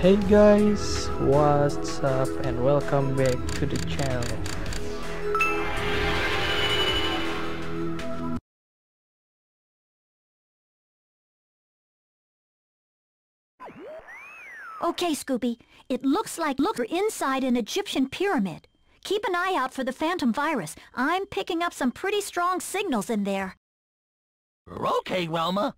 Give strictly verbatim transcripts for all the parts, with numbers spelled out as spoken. Hey guys, what's up and welcome back to the channel. Okay, Scooby, it looks like look, we're inside an Egyptian pyramid. Keep an eye out for the Phantom Virus. I'm picking up some pretty strong signals in there. Okay, Velma.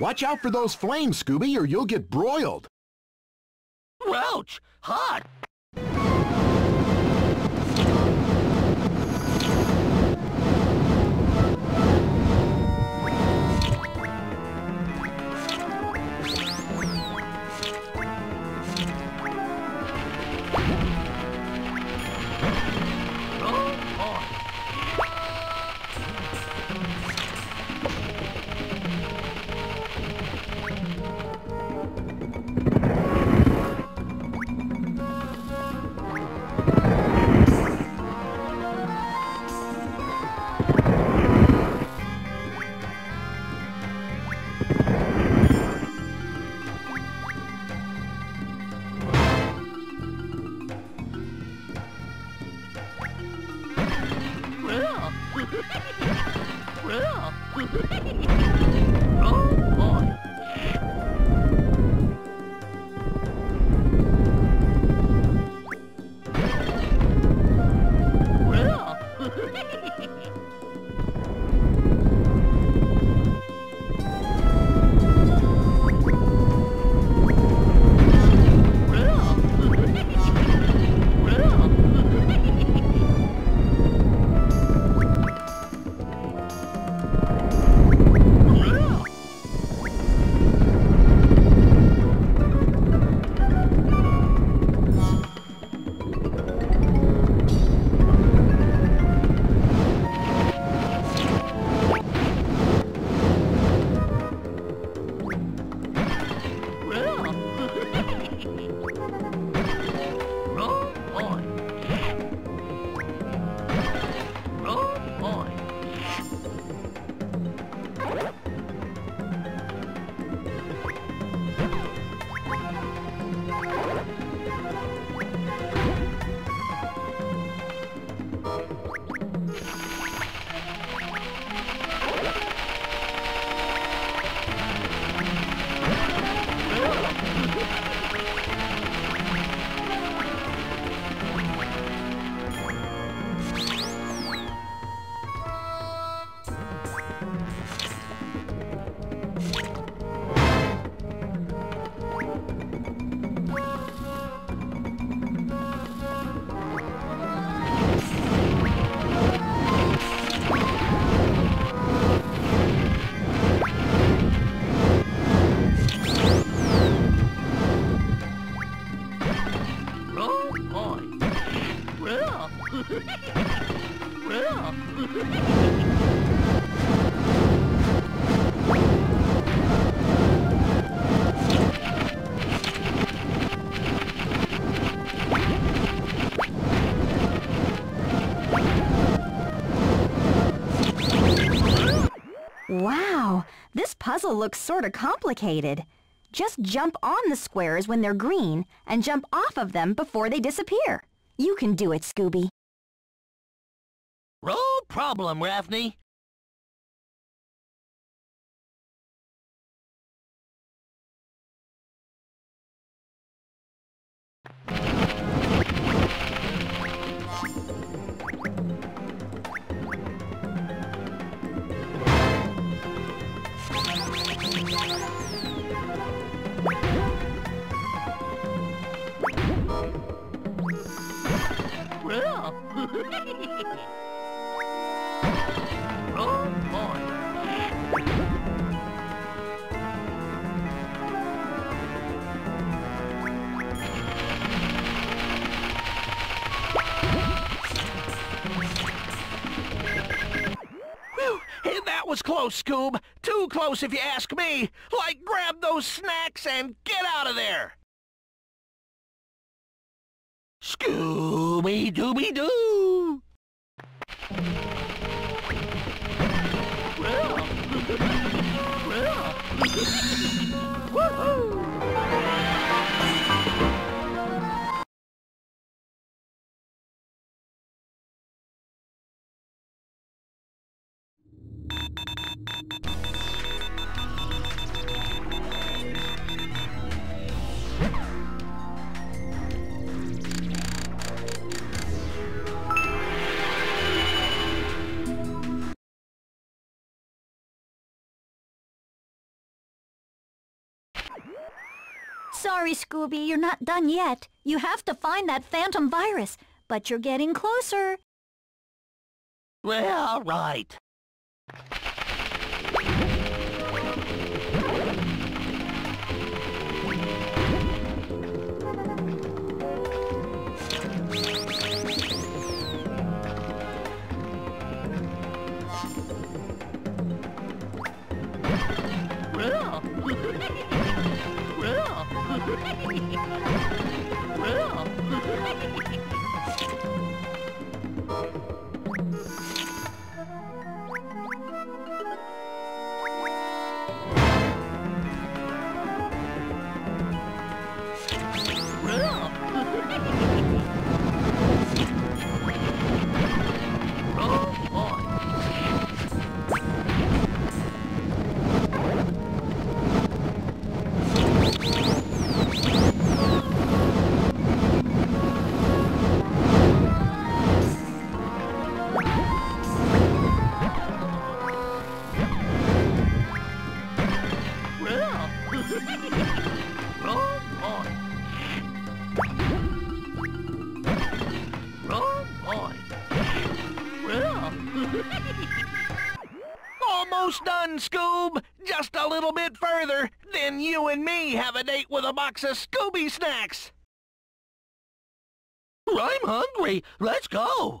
Watch out for those flames, Scooby, or you'll get broiled. Ouch! Hot! Wow, this puzzle looks sorta complicated. Just jump on the squares when they're green and jump off of them before they disappear. You can do it, Scooby. No problem, Raphne. Oh boy. close, Scoob. Too close if you ask me. Like, grab those snacks and get out of there. Scooby-Dooby-Doo! Sorry, Scooby, you're not done yet. You have to find that phantom virus, but you're getting closer. Well, right. Almost done, Scoob! Just a little bit further, then you and me have a date with a box of Scooby snacks! I'm hungry! Let's go!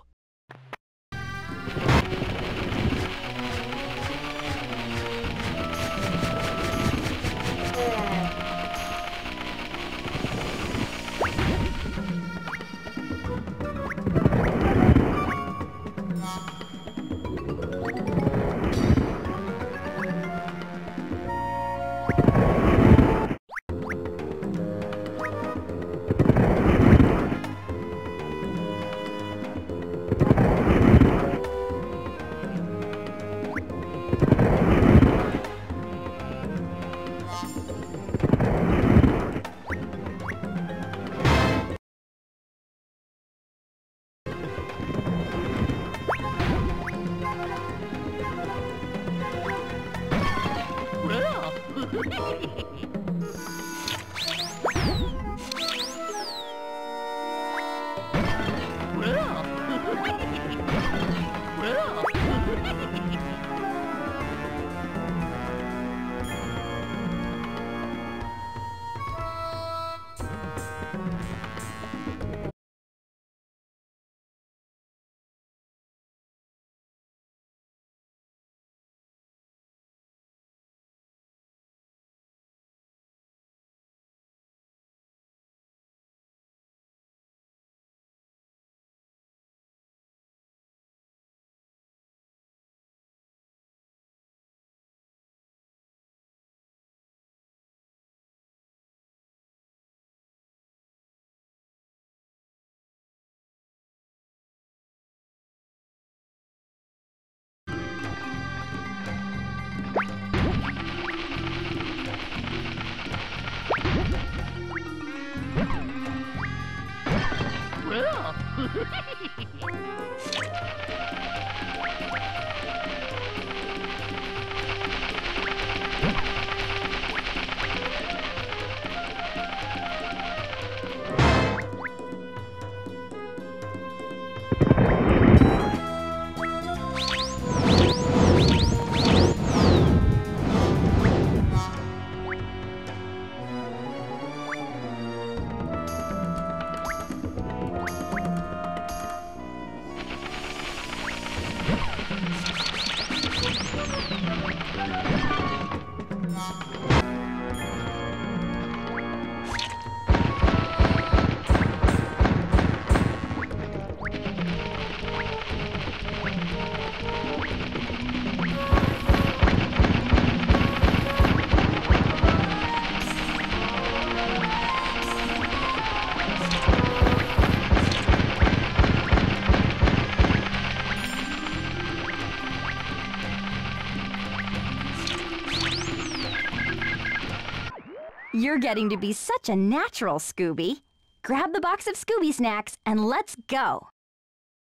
You're getting to be such a natural, Scooby. Grab the box of Scooby snacks and let's go.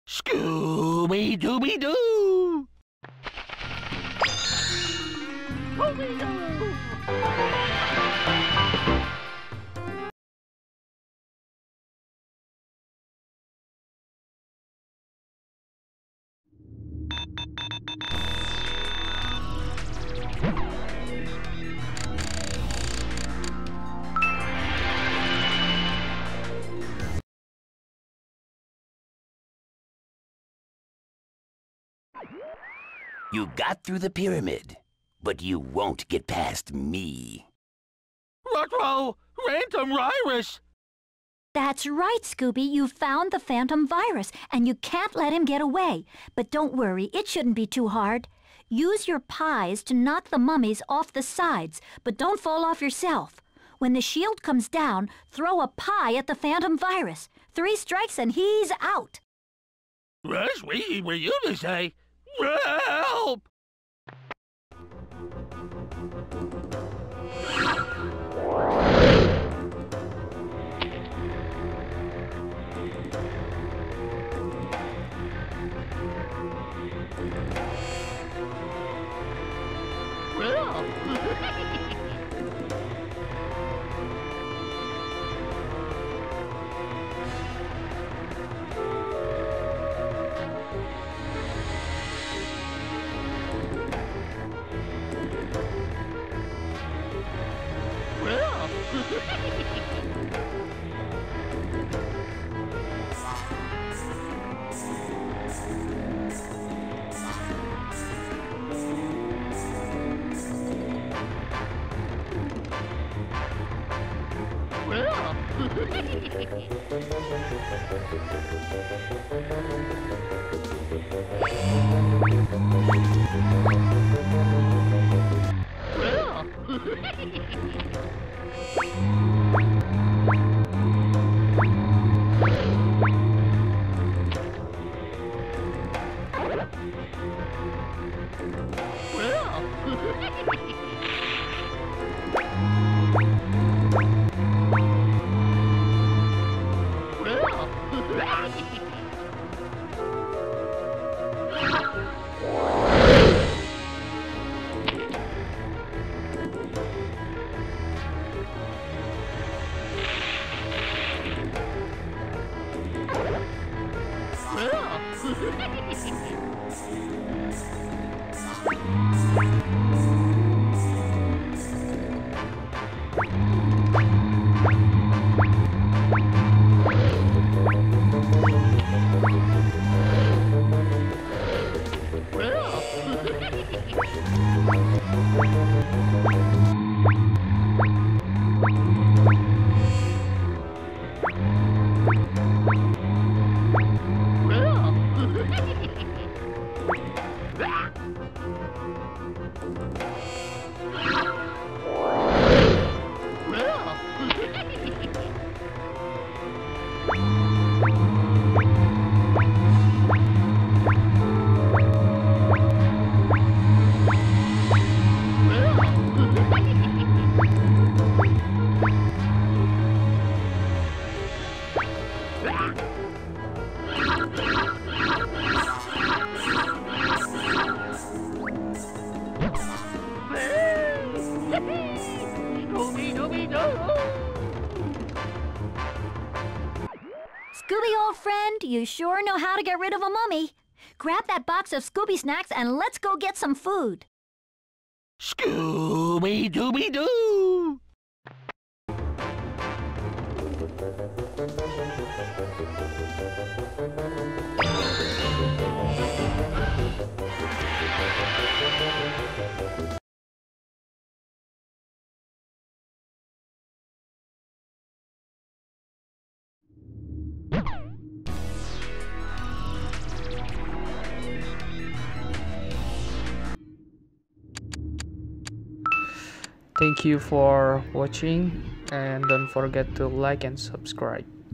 Scooby-Dooby-Doo! You got through the pyramid, but you won't get past me. Ruh-roh! Phantom virus! That's right, Scooby. You found the Phantom virus, and you can't let him get away. But don't worry, it shouldn't be too hard. Use your pies to knock the mummies off the sides, but don't fall off yourself. When the shield comes down, throw a pie at the Phantom virus. Three strikes and he's out. Rush, we were you to say. Help! You sure know how to get rid of a mummy. Grab that box of Scooby snacks and let's go get some food. Scooby-Dooby-Doo! Thank you for watching, and don't forget to like and subscribe.